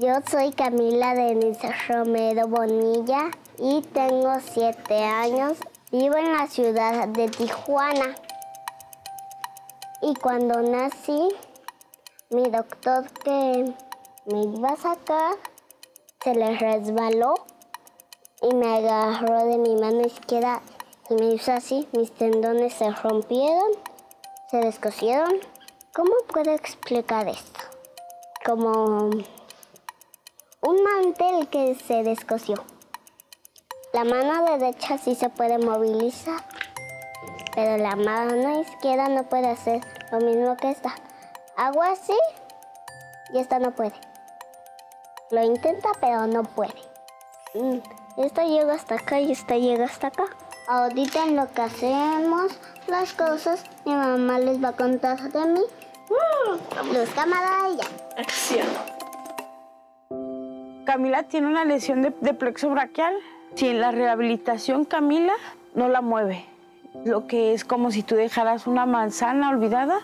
Yo soy Camila Denise Romero Bonilla y tengo 7 años. Vivo en la ciudad de Tijuana. Y cuando nací, mi doctor que me iba a sacar se le resbaló y me agarró de mi mano izquierda y me hizo así. Mis tendones se rompieron, se descosieron. ¿Cómo puedo explicar esto? Como un mantel que se descosió. La mano derecha sí se puede movilizar, pero la mano izquierda no puede hacer lo mismo que esta. Hago así y esta no puede. Lo intenta, pero no puede. Esta llega hasta acá y esta llega hasta acá. Ahorita en lo que hacemos las cosas, mi mamá les va a contar de mí. Luz, cámara y ya. Acción. Camila tiene una lesión de plexo braquial. Sin la rehabilitación, Camila no la mueve. Lo que es como si tú dejaras una manzana olvidada,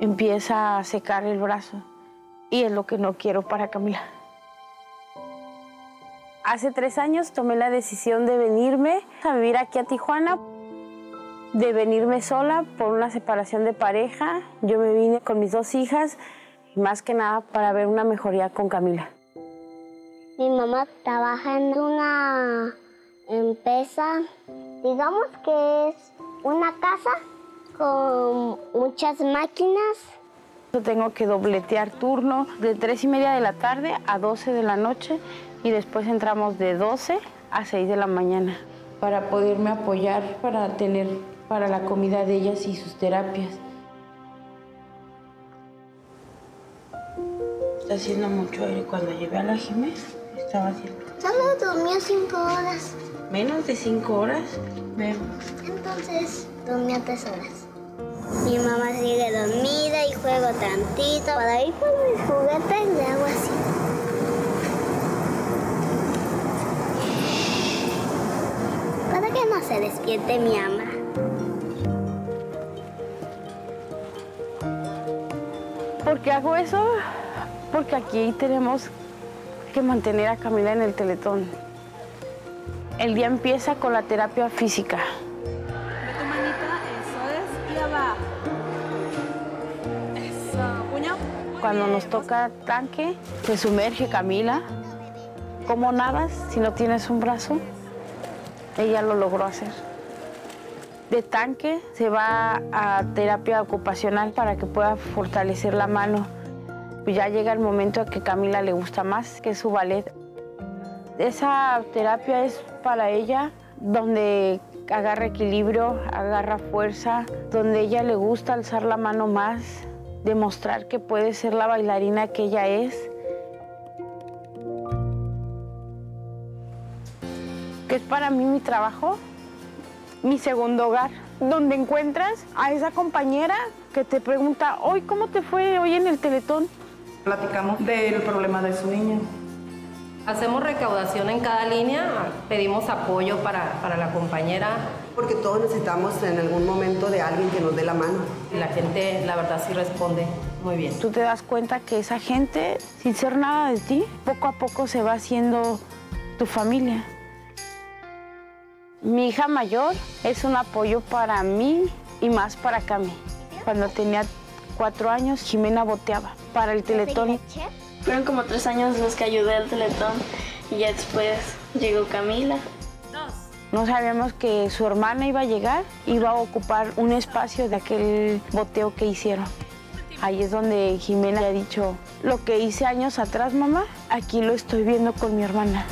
empieza a secar el brazo. Y es lo que no quiero para Camila. Hace 3 años tomé la decisión de venirme a vivir aquí a Tijuana, de venirme sola por una separación de pareja. Yo me vine con mis 2 hijas, y más que nada para ver una mejoría con Camila. Mi mamá trabaja en una empresa, digamos que es una casa con muchas máquinas. Yo tengo que dobletear turno de 3:30 de la tarde a 12 de la noche y después entramos de 12 a 6 de la mañana. Para poderme apoyar, para tener para la comida de ellas y sus terapias. Está haciendo mucho aire. Cuando llevé a la Jiménez, estaba haciendo... Solo dormía 5 horas. ¿Menos de 5 horas? Menos. Entonces, dormía 3 horas. Mi mamá sigue dormida y juego tantito. Para ir por mis juguetes le hago así. Para que no se despierte mi mamá. ¿Por qué hago eso? Porque aquí tenemos que mantener a Camila en el Teletón. El día empieza con la terapia física. Ve tu manita, eso es, y abajo. Eso, puño. Cuando nos toca tanque, se sumerge Camila. ¿Cómo nadas si no tienes un brazo? Ella lo logró hacer. De tanque se va a terapia ocupacional para que pueda fortalecer la mano. Ya llega el momento que Camila le gusta más, que es su ballet. Esa terapia es para ella, donde agarra equilibrio, agarra fuerza, donde ella le gusta alzar la mano más, demostrar que puede ser la bailarina que ella es. Que es para mí mi trabajo, mi segundo hogar, donde encuentras a esa compañera que te pregunta, hoy, ¿cómo te fue hoy en el Teletón? Platicamos del problema de su niño. Hacemos recaudación en cada línea, pedimos apoyo para la compañera. Porque todos necesitamos en algún momento de alguien que nos dé la mano. La gente, la verdad, sí responde muy bien. Tú te das cuenta que esa gente, sin ser nada de ti, poco a poco se va haciendo tu familia. Mi hija mayor es un apoyo para mí y más para Cami. Cuando tenía 4 años, Jimena boteaba para el Teletón. Fueron como 3 años los que ayudé al Teletón y ya después llegó Camila. No sabíamos que su hermana iba a llegar, iba a ocupar un espacio de aquel boteo que hicieron. Ahí es donde Jimena le ha dicho, lo que hice años atrás, mamá, aquí lo estoy viendo con mi hermana.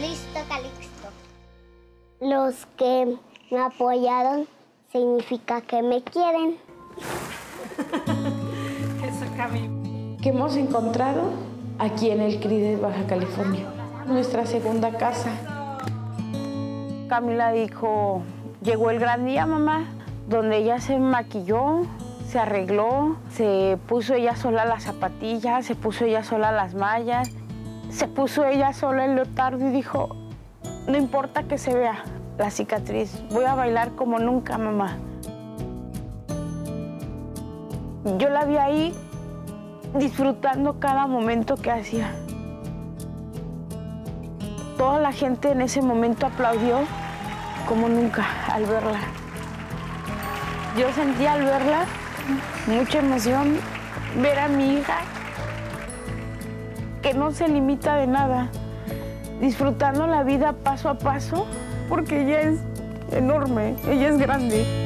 Listo, Calixto. Los que me apoyaron significa que me quieren. Que hemos encontrado aquí en el CRI de Baja California, nuestra segunda casa. Camila dijo, llegó el gran día, mamá, donde ella se maquilló, se arregló, se puso ella sola las zapatillas, se puso ella sola las mallas, se puso ella sola el leotardo y dijo, no importa que se vea la cicatriz, voy a bailar como nunca, mamá. Yo la vi ahí disfrutando cada momento que hacía. Toda la gente en ese momento aplaudió como nunca al verla. Yo sentía al verla mucha emoción, ver a mi hija que no se limita de nada, disfrutando la vida paso a paso, porque ella es enorme, ella es grande.